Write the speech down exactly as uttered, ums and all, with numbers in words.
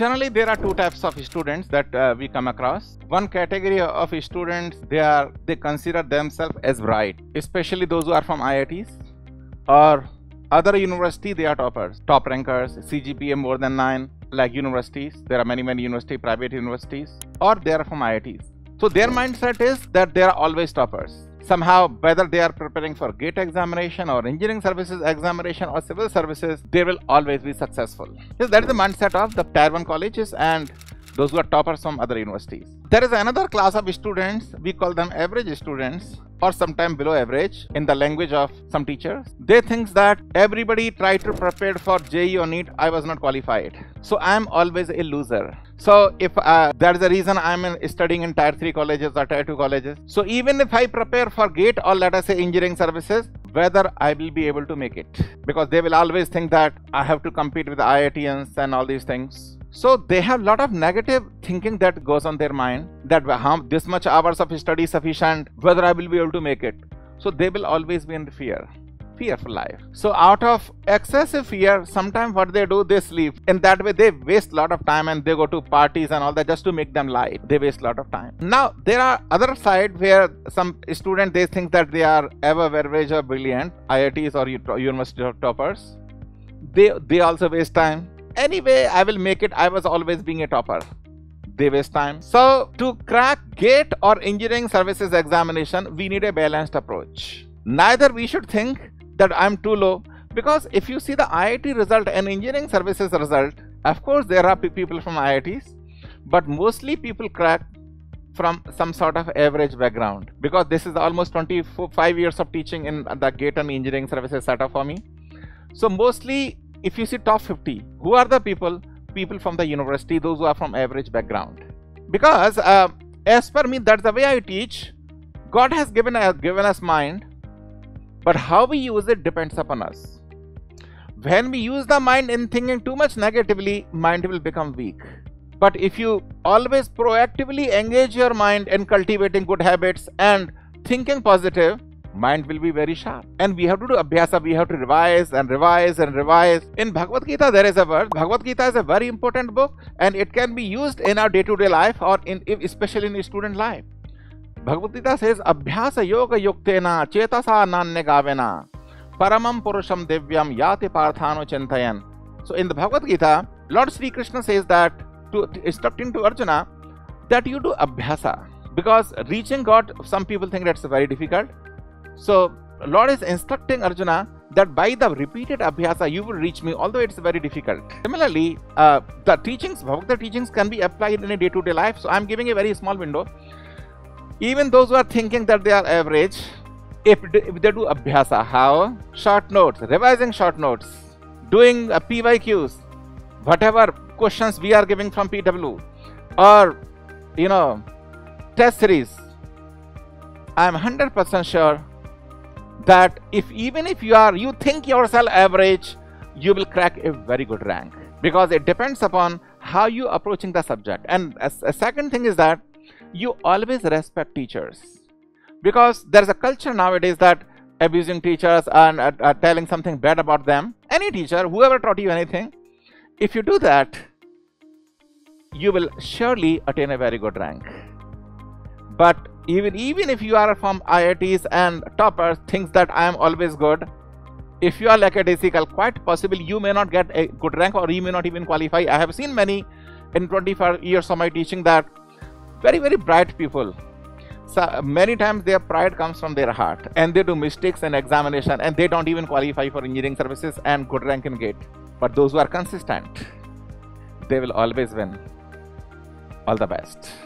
Generally, there are two types of students that uh, we come across. One category of students, they are they consider themselves as bright, especially those who are from I I Ts or other university. They are toppers, top rankers, C G P A more than nine, like universities. There are many, many university, private universities, or they are from I I Ts. So their mindset is that they are always toppers. Somehow, whether they are preparing for GATE examination or engineering services examination or civil services, they will always be successful. So that is the mindset of the tier one colleges and those who are toppers from other universities. There is another class of students, we call them average students or sometimes below average in the language of some teachers. They think that everybody tried to prepare for J E E or NEET, I was not qualified. So I am always a loser. So if uh, that is the reason I am studying in tier three colleges or tier two colleges. So even if I prepare for GATE or let us say engineering services, whether I will be able to make it, because they will always think that I have to compete with I I T ians and all these things. So they have a lot of negative thinking that goes on their mind, that how this much hours of study is sufficient, whether I will be able to make it. So they will always be in fear, fear for life. So out of excessive fear, sometimes what they do, they sleep. In that way, they waste a lot of time and they go to parties and all that just to make them light. They waste a lot of time. Now, there are other side where some student, they think that they are ever average or brilliant, I I Ts or university toppers. They, they also waste time. Anyway, I will make it. I was always being a topper. They waste time. So to crack GATE or engineering services examination, we need a balanced approach. Neither we should think that I'm too low, because if you see the I I T result and engineering services result, of course there are people from I I Ts, but mostly people crack from some sort of average background, because this is almost twenty-five years of teaching in the GATE and engineering services setup for me. So mostly, if you see top fifty, who are the people? People from the university, those who are from average background. Because uh, as per me, that's the way I teach. God has given us, given us mind, but how we use it depends upon us. When we use the mind in thinking too much negatively, mind will become weak. But if you always proactively engage your mind in cultivating good habits and thinking positive, mind will be very sharp. And we have to do abhyasa, we have to revise and revise and revise. In Bhagavad Gita, there is a word. Bhagavad Gita is a very important book, and it can be used in our day-to-day life or in, especially in student life. Bhagavad Gita says, abhyasa yoga yuktena chetasa nanya gavena paramam purusham divyam yati parthano chintayan. So in the Bhagavad Gita, Lord Sri Krishna says that, to, instructing to Arjuna, that you do abhyasa. Because reaching God, some people think that's very difficult. So Lord is instructing Arjuna that by the repeated abhyasa you will reach me, although it's very difficult. Similarly, uh, the teachings, Bhagavad teachings can be applied in a day-to-day life. So I'm giving a very small window. Even those who are thinking that they are average, if, if they do abhyasa, how? Short notes, revising short notes, doing uh, P Y Qs, whatever questions we are giving from P W, or, you know, test series. I'm one hundred percent sure that if even if you are you think yourself average, you will crack a very good rank, because it depends upon how you approaching the subject. And a, a second thing is that you always respect teachers, because there's a culture nowadays that abusing teachers and uh, uh, telling something bad about them, any teacher, whoever taught you anything, if you do that, you will surely attain a very good rank. But Even, even if you are from I I Ts and toppers thinks that I am always good, if you are lackadaisical, quite possible you may not get a good rank or you may not even qualify. I have seen many in twenty-five years of my teaching that very, very bright people. So many times their pride comes from their heart and they do mistakes in examination and they don't even qualify for engineering services and good rank in GATE. But those who are consistent, they will always win. All the best.